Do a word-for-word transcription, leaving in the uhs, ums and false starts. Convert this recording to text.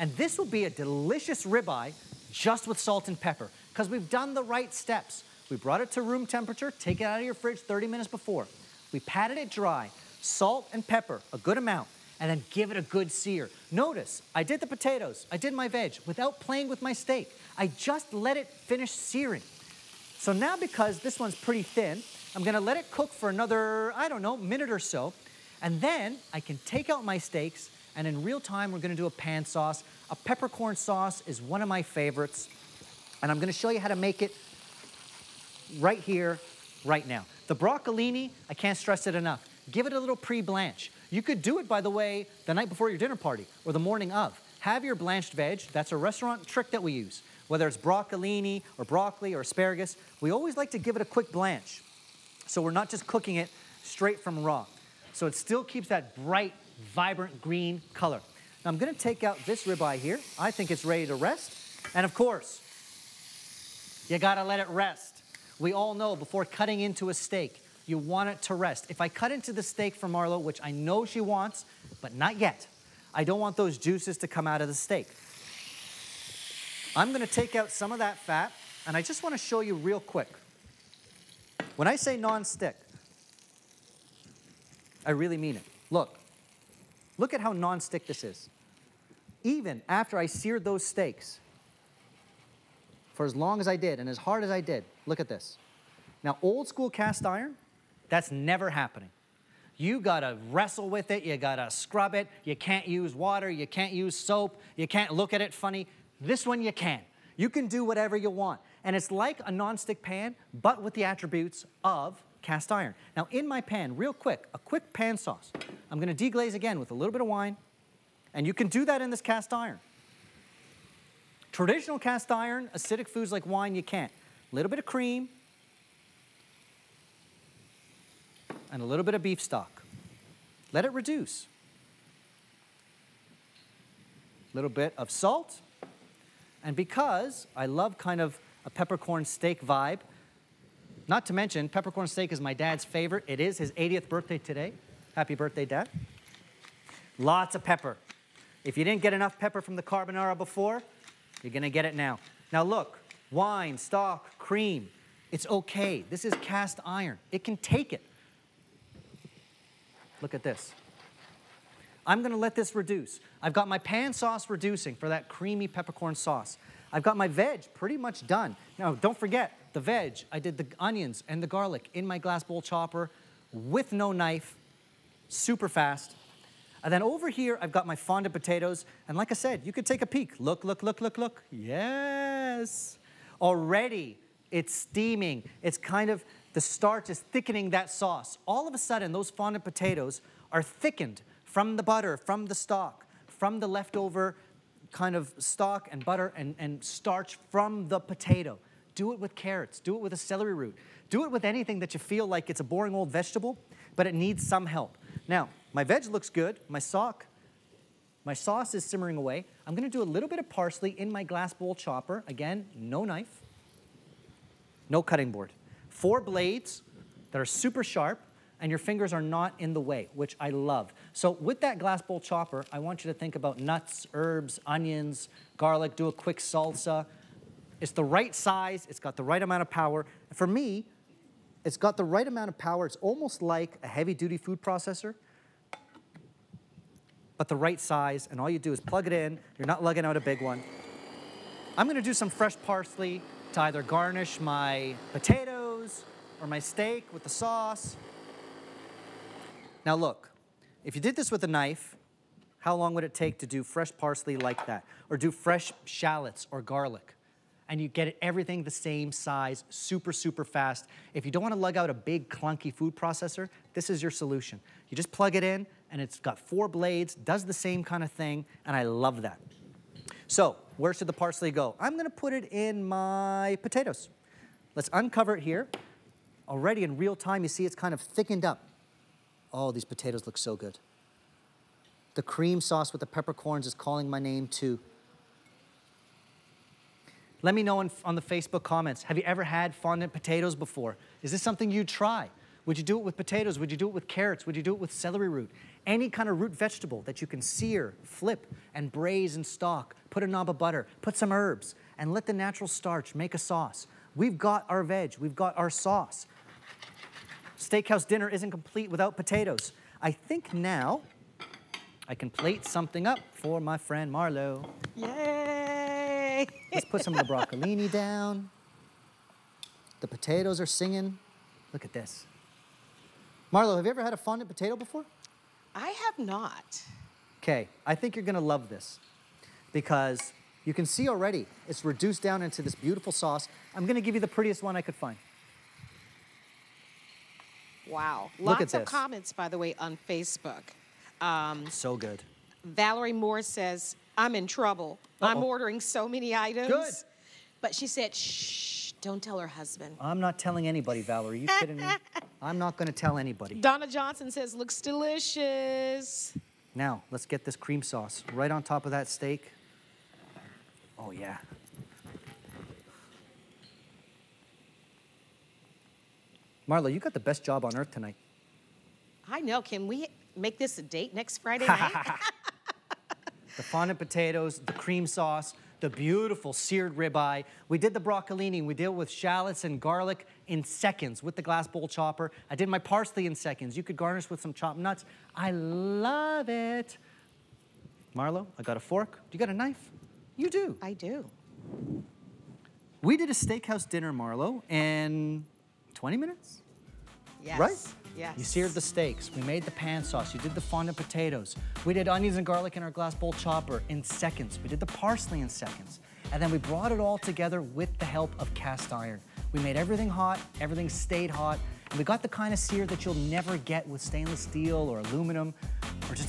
And this will be a delicious ribeye just with salt and pepper because we've done the right steps. We brought it to room temperature, take it out of your fridge thirty minutes before. We patted it dry, salt and pepper, a good amount, and then give it a good sear. Notice, I did the potatoes, I did my veg without playing with my steak. I just let it finish searing. So now because this one's pretty thin, I'm gonna let it cook for another, I don't know, minute or so, and then I can take out my steaks, and in real time, we're gonna do a pan sauce. A peppercorn sauce is one of my favorites, and I'm gonna show you how to make it right here, right now. The broccolini, I can't stress it enough. Give it a little pre-blanch. You could do it, by the way, the night before your dinner party or the morning of. Have your blanched veg. That's a restaurant trick that we use. Whether it's broccolini or broccoli or asparagus, we always like to give it a quick blanch. So we're not just cooking it straight from raw. So it still keeps that bright, vibrant green color. Now I'm gonna take out this ribeye here. I think it's ready to rest. And of course, you gotta let it rest. We all know before cutting into a steak, you want it to rest. If I cut into the steak for Marlo, which I know she wants, but not yet, I don't want those juices to come out of the steak. I'm gonna take out some of that fat, and I just wanna show you real quick. When I say non-stick, I really mean it. Look, look at how non-stick this is. Even after I seared those steaks, for as long as I did and as hard as I did, look at this. Now, old school cast iron, that's never happening. You gotta wrestle with it, you gotta scrub it, you can't use water, you can't use soap, you can't look at it funny. This one you can. You can do whatever you want. And it's like a nonstick pan, but with the attributes of cast iron. Now in my pan, real quick, a quick pan sauce. I'm gonna deglaze again with a little bit of wine, and you can do that in this cast iron. Traditional cast iron, acidic foods like wine, you can't. A little bit of cream, and a little bit of beef stock. Let it reduce. A little bit of salt, and because I love kind of a peppercorn steak vibe, not to mention, peppercorn steak is my dad's favorite. It is his eightieth birthday today. Happy birthday, Dad. Lots of pepper. If you didn't get enough pepper from the carbonara before, you're gonna get it now. Now look, wine, stock, cream, it's okay. This is cast iron. It can take it. Look at this. I'm gonna let this reduce. I've got my pan sauce reducing for that creamy peppercorn sauce. I've got my veg pretty much done. Now, don't forget, the veg, I did the onions and the garlic in my glass bowl chopper with no knife, super fast. And then over here, I've got my fondant potatoes. And like I said, you could take a peek. Look, look, look, look, look. Yes. Already, it's steaming. It's kind of, the starch is thickening that sauce. All of a sudden, those fondant potatoes are thickened from the butter, from the stock, from the leftover kind of stock and butter and, and starch from the potato. Do it with carrots, do it with a celery root, do it with anything that you feel like it's a boring old vegetable, but it needs some help. Now, my veg looks good, my sock, my sauce is simmering away. I'm gonna do a little bit of parsley in my glass bowl chopper. Again, no knife, no cutting board. Four blades that are super sharp and your fingers are not in the way, which I love. So with that glass bowl chopper, I want you to think about nuts, herbs, onions, garlic, do a quick salsa. It's the right size, it's got the right amount of power. For me, it's got the right amount of power. It's almost like a heavy-duty food processor, but the right size, and all you do is plug it in. You're not lugging out a big one. I'm gonna do some fresh parsley to either garnish my potatoes or my steak with the sauce. Now look, if you did this with a knife, how long would it take to do fresh parsley like that? Or do fresh shallots or garlic? And you get everything the same size, super, super fast. If you don't wanna lug out a big, clunky food processor, this is your solution. You just plug it in, and it's got four blades, does the same kind of thing, and I love that. So, where should the parsley go? I'm gonna put it in my potatoes. Let's uncover it here. Already in real time, you see it's kind of thickened up. Oh, these potatoes look so good. The cream sauce with the peppercorns is calling my name too. Let me know in, on the Facebook comments, have you ever had fondant potatoes before? Is this something you'd try? Would you do it with potatoes? Would you do it with carrots? Would you do it with celery root? Any kind of root vegetable that you can sear, flip, and braise and stock. Put a knob of butter, put some herbs, and let the natural starch make a sauce. We've got our veg, we've got our sauce. Steakhouse dinner isn't complete without potatoes. I think now I can plate something up for my friend Marlo. Yay! Let's put some of the broccolini down. The potatoes are singing. Look at this. Marlo, have you ever had a fondant potato before? I have not. Okay, I think you're gonna love this because you can see already it's reduced down into this beautiful sauce. I'm gonna give you the prettiest one I could find. Wow, look lots of this. Comments, by the way, on Facebook. Um, so good. Valerie Moore says, I'm in trouble. Uh-oh. I'm ordering so many items. Good. But she said, shh, don't tell her husband. I'm not telling anybody, Valerie, you kidding me? I'm not gonna tell anybody. Donna Johnson says, looks delicious. Now, let's get this cream sauce right on top of that steak. Oh yeah. Marlo, you got the best job on earth tonight. I know, can we make this a date next Friday night? The fondant potatoes, the cream sauce, the beautiful seared ribeye. We did the broccolini, we deal with shallots and garlic in seconds with the glass bowl chopper. I did my parsley in seconds. You could garnish with some chopped nuts. I love it. Marlo, I got a fork. Do you got a knife? You do. I do. We did a steakhouse dinner, Marlo, in twenty minutes? Yes. Right? Yes. You seared the steaks, we made the pan sauce, you did the fondant potatoes, we did onions and garlic in our glass bowl chopper in seconds, we did the parsley in seconds, and then we brought it all together with the help of cast iron. We made everything hot, everything stayed hot, and we got the kind of sear that you'll never get with stainless steel or aluminum or just a